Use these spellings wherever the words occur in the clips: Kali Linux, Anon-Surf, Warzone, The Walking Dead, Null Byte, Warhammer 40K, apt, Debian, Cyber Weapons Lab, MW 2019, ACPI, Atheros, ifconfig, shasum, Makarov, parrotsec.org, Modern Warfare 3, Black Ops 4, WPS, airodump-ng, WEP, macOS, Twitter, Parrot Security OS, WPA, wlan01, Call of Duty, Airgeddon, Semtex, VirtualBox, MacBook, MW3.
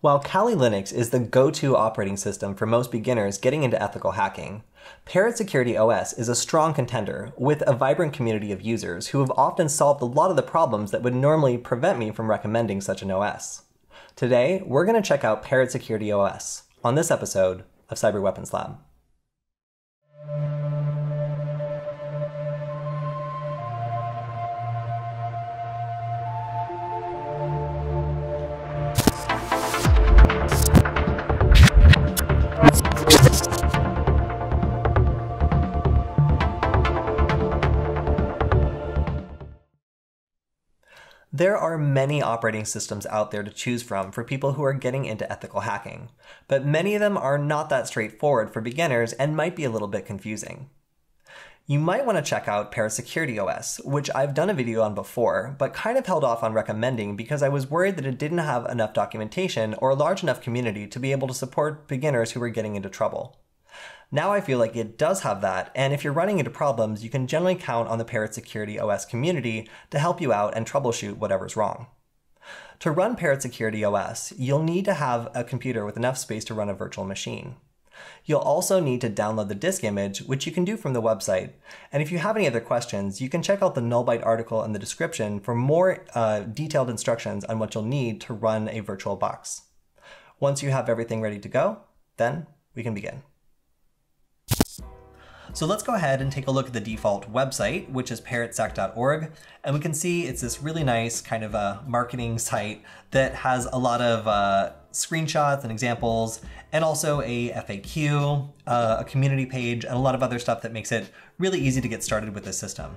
While Kali Linux is the go-to operating system for most beginners getting into ethical hacking, Parrot Security OS is a strong contender with a vibrant community of users who have often solved a lot of the problems that would normally prevent me from recommending such an OS. Today, we're going to check out Parrot Security OS on this episode of Cyber Weapons Lab. There are many operating systems out there to choose from for people who are getting into ethical hacking, but many of them are not that straightforward for beginners and might be a little bit confusing. You might want to check out Parrot Security OS, which I've done a video on before, but kind of held off on recommending because I was worried that it didn't have enough documentation or a large enough community to be able to support beginners who were getting into trouble. Now I feel like it does have that, and if you're running into problems, you can generally count on the Parrot Security OS community to help you out and troubleshoot whatever's wrong. To run Parrot Security OS, you'll need to have a computer with enough space to run a virtual machine. You'll also need to download the disk image, which you can do from the website. And if you have any other questions, you can check out the Null Byte article in the description for more detailed instructions on what you'll need to run a virtual box. Once you have everything ready to go, then we can begin. So let's go ahead and take a look at the default website, which is parrotsec.org, and we can see it's this really nice kind of a marketing site that has a lot of screenshots and examples, and also a FAQ, a community page, and a lot of other stuff that makes it really easy to get started with this system.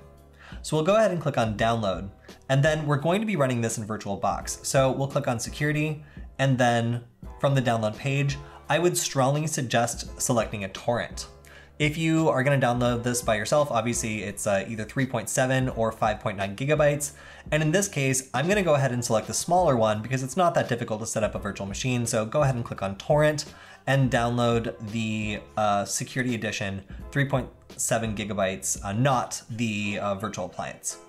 So we'll go ahead and click on download, and then we're going to be running this in VirtualBox. So we'll click on security, and then from the download page, I would strongly suggest selecting a torrent. If you are going to download this by yourself, obviously it's either 3.7 or 5.9 gigabytes. And in this case, I'm going to go ahead and select the smaller one because it's not that difficult to set up a virtual machine. So go ahead and click on torrent and download the security edition 3.7 gigabytes, not the virtual appliance.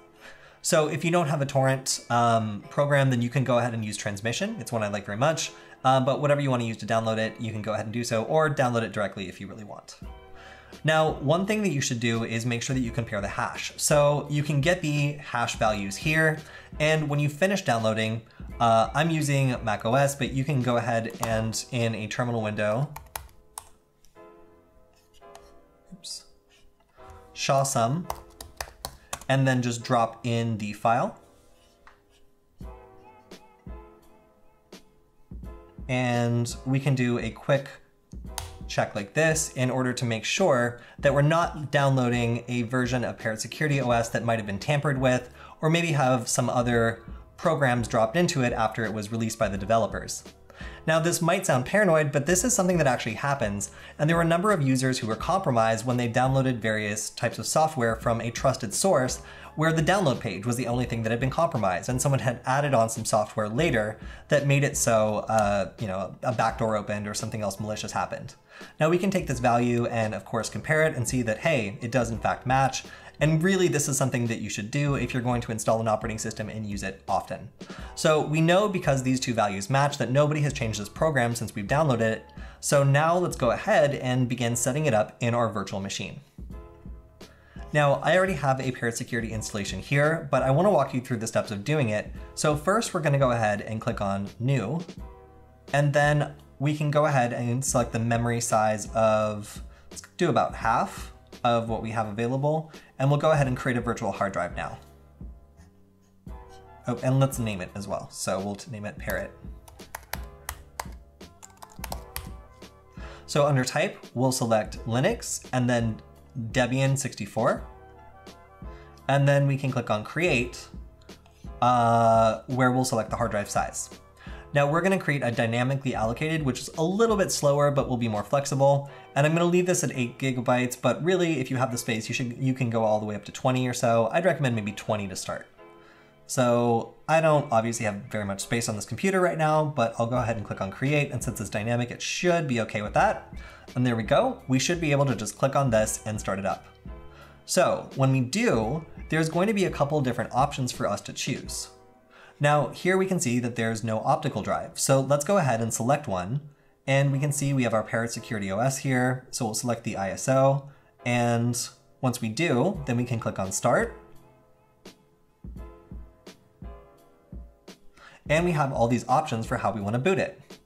So if you don't have a torrent program, then you can go ahead and use Transmission. It's one I like very much, but whatever you want to use to download it, you can go ahead and do so, or download it directly if you really want. Now, one thing that you should do is make sure that you compare the hash. So you can get the hash values here. And when you finish downloading, I'm using macOS, but you can go ahead and in a terminal window, oops, shasum, and then just drop in the file. And we can do a quick check like this in order to make sure that we're not downloading a version of Parrot Security OS that might have been tampered with, or maybe have some other programs dropped into it after it was released by the developers. Now, this might sound paranoid, but this is something that actually happens, and there were a number of users who were compromised when they downloaded various types of software from a trusted source where the download page was the only thing that had been compromised, and someone had added on some software later that made it so a backdoor opened or something else malicious happened. Now we can take this value and of course compare it and see that, hey, it does in fact match. And really this is something that you should do if you're going to install an operating system and use it often. So we know because these two values match that nobody has changed this program since we've downloaded it. So now let's go ahead and begin setting it up in our virtual machine. Now, I already have a Parrot Security installation here, but I want to walk you through the steps of doing it. So first we're going to go ahead and click on new, and then we can go ahead and select the memory size of, let's do about half of what we have available. And we'll go ahead and create a virtual hard drive now. Oh, and let's name it as well. So we'll name it Parrot. So under type, we'll select Linux and then Debian 64. And then we can click on create, where we'll select the hard drive size. Now we're going to create a dynamically allocated, which is a little bit slower, but will be more flexible. And I'm going to leave this at 8 gigabytes, but really if you have the space, you can go all the way up to 20 or so. I'd recommend maybe 20 to start. So I don't obviously have very much space on this computer right now, but I'll go ahead and click on create. And since it's dynamic, it should be okay with that. And there we go. We should be able to just click on this and start it up. So when we do, there's going to be a couple different options for us to choose. Now here we can see that there's no optical drive. So let's go ahead and select one. And we can see we have our Parrot Security OS here. So we'll select the ISO. And once we do, then we can click on Start. And we have all these options for how we want to boot it.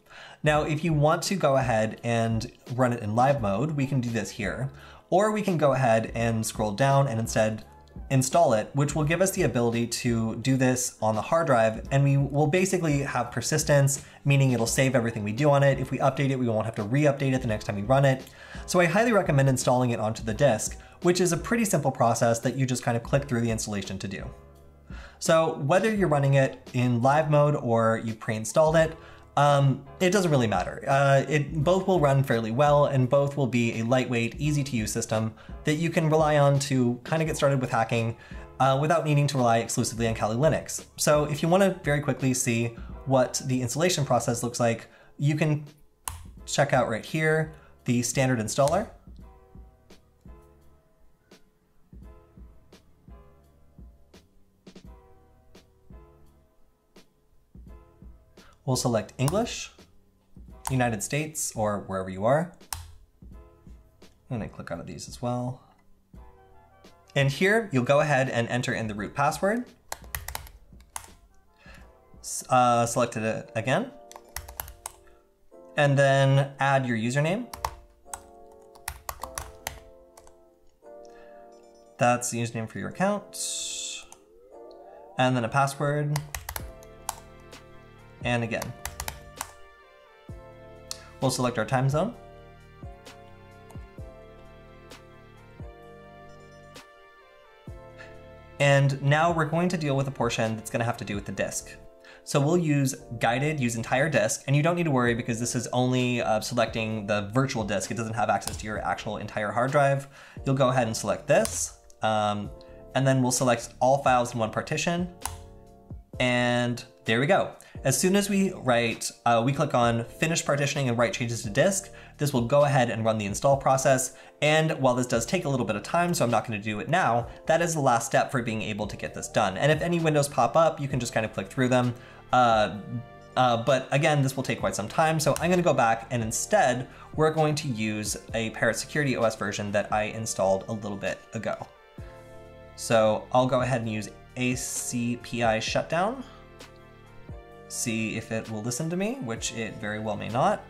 Now, if you want to go ahead and run it in live mode, we can do this here. Or we can go ahead and scroll down and instead install it, which will give us the ability to do this on the hard drive. And we will basically have persistence, meaning it'll save everything we do on it. If we update it, we won't have to re-update it the next time we run it. So I highly recommend installing it onto the disk, which is a pretty simple process that you just kind of click through the installation to do. So whether you're running it in live mode or you pre-installed it, it doesn't really matter. Both will run fairly well, and both will be a lightweight, easy to use system that you can rely on to kind of get started with hacking without needing to rely exclusively on Kali Linux. So if you want to very quickly see what the installation process looks like, you can check out right here, the standard installer. We'll select English, United States, or wherever you are. And I click out of these as well. And here, you'll go ahead and enter in the root password. Select it again. And then add your username. That's the username for your account. And then a password. And again, we'll select our time zone. And now we're going to deal with a portion that's going to have to do with the disk. So we'll use entire disk, and you don't need to worry because this is only selecting the virtual disk. It doesn't have access to your actual entire hard drive. You'll go ahead and select this, and then we'll select all files in one partition. And there we go. As soon as we click on Finish Partitioning and Write Changes to Disk, this will go ahead and run the install process. And while this does take a little bit of time, so I'm not going to do it now, that is the last step for being able to get this done. And if any windows pop up, you can just kind of click through them. But again, this will take quite some time, so I'm going to go back, and instead, we're going to use a Parrot Security OS version that I installed a little bit ago. So I'll go ahead and use ACPI shutdown. See if it will listen to me, which it very well may not.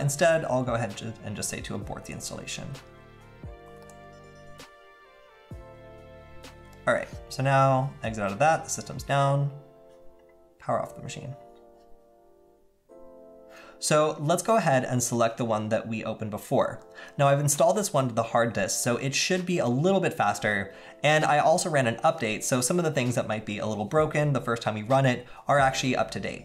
Instead, I'll go ahead and just say to abort the installation. All right, so now exit out of that, the system's down, power off the machine. So let's go ahead and select the one that we opened before. Now I've installed this one to the hard disk, so it should be a little bit faster. And I also ran an update, so some of the things that might be a little broken the first time we run it are actually up to date.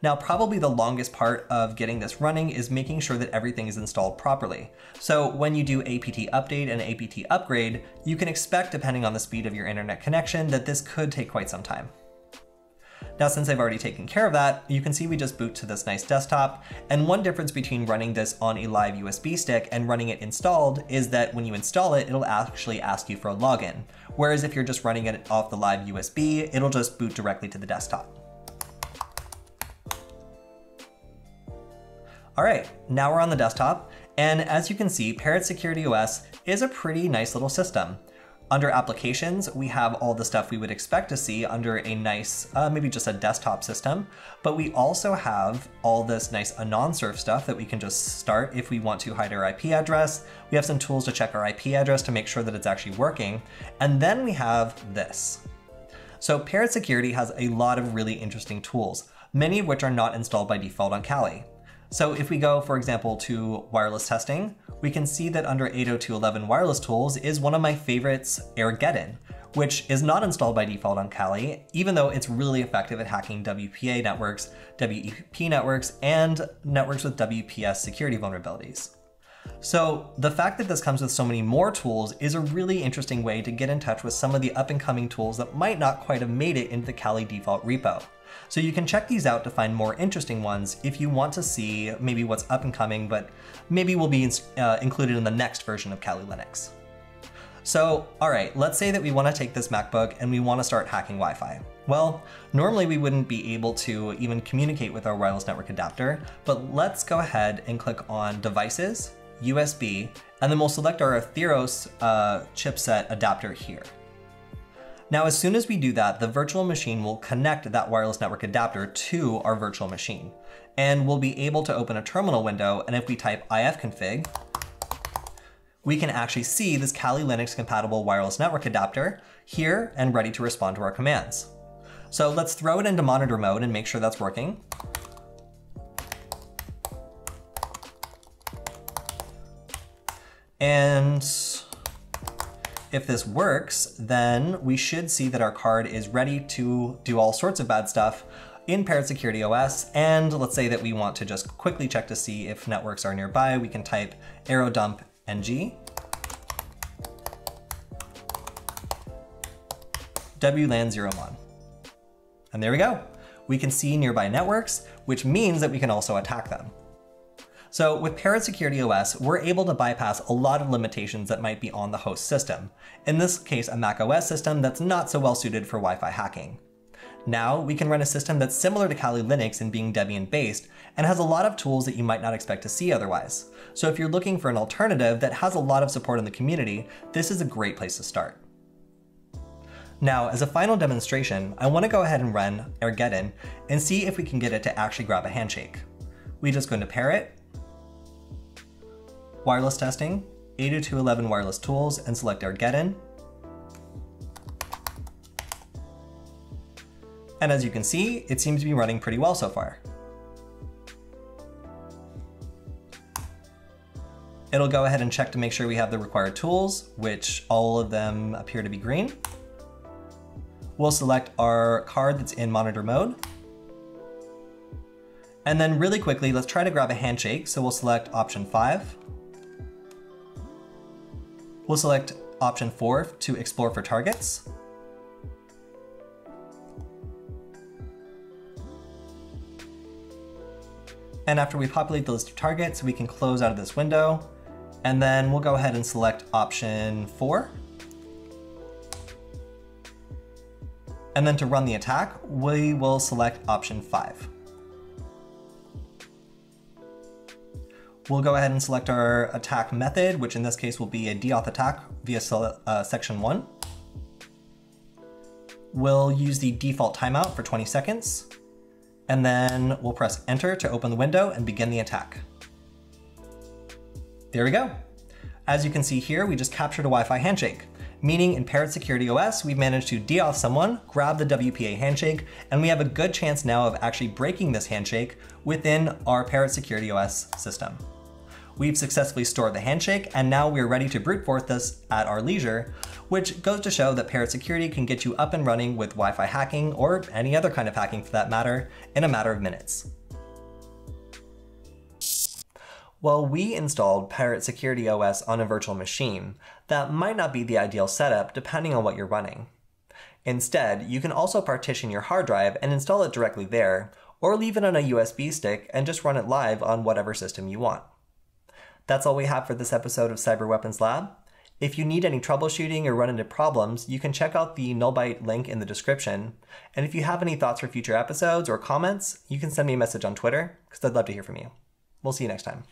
Now, probably the longest part of getting this running is making sure that everything is installed properly. So when you do apt update and apt upgrade, you can expect, depending on the speed of your internet connection, that this could take quite some time. Now, since I've already taken care of that, you can see we just boot to this nice desktop. And one difference between running this on a live USB stick and running it installed is that when you install it, it'll actually ask you for a login. Whereas if you're just running it off the live USB, it'll just boot directly to the desktop. All right, now we're on the desktop. And as you can see, Parrot Security OS is a pretty nice little system. Under applications, we have all the stuff we would expect to see under a nice, maybe just a desktop system, but we also have all this nice Anon-Surf stuff that we can just start if we want to hide our IP address. We have some tools to check our IP address to make sure that it's actually working. And then we have this. So Parrot Security has a lot of really interesting tools, many of which are not installed by default on Kali. So if we go, for example, to wireless testing, we can see that under 802.11 wireless tools is one of my favorites, Airgeddon, which is not installed by default on Kali, even though it's really effective at hacking WPA networks, WEP networks, and networks with WPS security vulnerabilities. So the fact that this comes with so many more tools is a really interesting way to get in touch with some of the up-and-coming tools that might not quite have made it into the Kali default repo. So you can check these out to find more interesting ones if you want to see maybe what's up and coming, but maybe will be included in the next version of Kali Linux. So, all right, let's say that we want to take this MacBook and we want to start hacking Wi-Fi. Well, normally we wouldn't be able to even communicate with our wireless network adapter, but let's go ahead and click on Devices, USB, and then we'll select our Atheros chipset adapter here. Now, as soon as we do that, the virtual machine will connect that wireless network adapter to our virtual machine, and we'll be able to open a terminal window. And if we type ifconfig, we can actually see this Kali Linux compatible wireless network adapter here and ready to respond to our commands. So let's throw it into monitor mode and make sure that's working. And if this works, then we should see that our card is ready to do all sorts of bad stuff in Parrot Security OS. And let's say that we want to just quickly check to see if networks are nearby. We can type airodump-ng, wlan01. And there we go. We can see nearby networks, which means that we can also attack them. So with Parrot Security OS, we're able to bypass a lot of limitations that might be on the host system. In this case, a macOS system that's not so well suited for Wi-Fi hacking. Now we can run a system that's similar to Kali Linux in being Debian based and has a lot of tools that you might not expect to see otherwise. So if you're looking for an alternative that has a lot of support in the community, this is a great place to start. Now, as a final demonstration, I want to go ahead and run Airgeddon and see if we can get it to actually grab a handshake. We just go into Parrot, Wireless Testing, 802.11 Wireless Tools, and select Airgeddon. And as you can see, it seems to be running pretty well so far. It'll go ahead and check to make sure we have the required tools, which all of them appear to be green. We'll select our card that's in monitor mode. And then really quickly, let's try to grab a handshake. So we'll select option 5. We'll select option 4 to explore for targets. And after we populate the list of targets, we can close out of this window. And then we'll go ahead and select option 4. And then to run the attack, we will select option 5. We'll go ahead and select our attack method, which in this case will be a deauth attack via section 1. We'll use the default timeout for 20 seconds, and then we'll press enter to open the window and begin the attack. There we go. As you can see here, we just captured a Wi-Fi handshake. Meaning in Parrot Security OS, we've managed to deauth someone, grab the WPA handshake, and we have a good chance now of actually breaking this handshake within our Parrot Security OS system. We've successfully stored the handshake, and now we're ready to brute force this at our leisure, which goes to show that Parrot Security can get you up and running with Wi-Fi hacking, or any other kind of hacking for that matter, in a matter of minutes. While we installed Parrot Security OS on a virtual machine, that might not be the ideal setup depending on what you're running. Instead, you can also partition your hard drive and install it directly there, or leave it on a USB stick and just run it live on whatever system you want. That's all we have for this episode of Cyber Weapons Lab. If you need any troubleshooting or run into problems, you can check out the Null Byte link in the description. And if you have any thoughts for future episodes or comments, you can send me a message on Twitter, because I'd love to hear from you. We'll see you next time.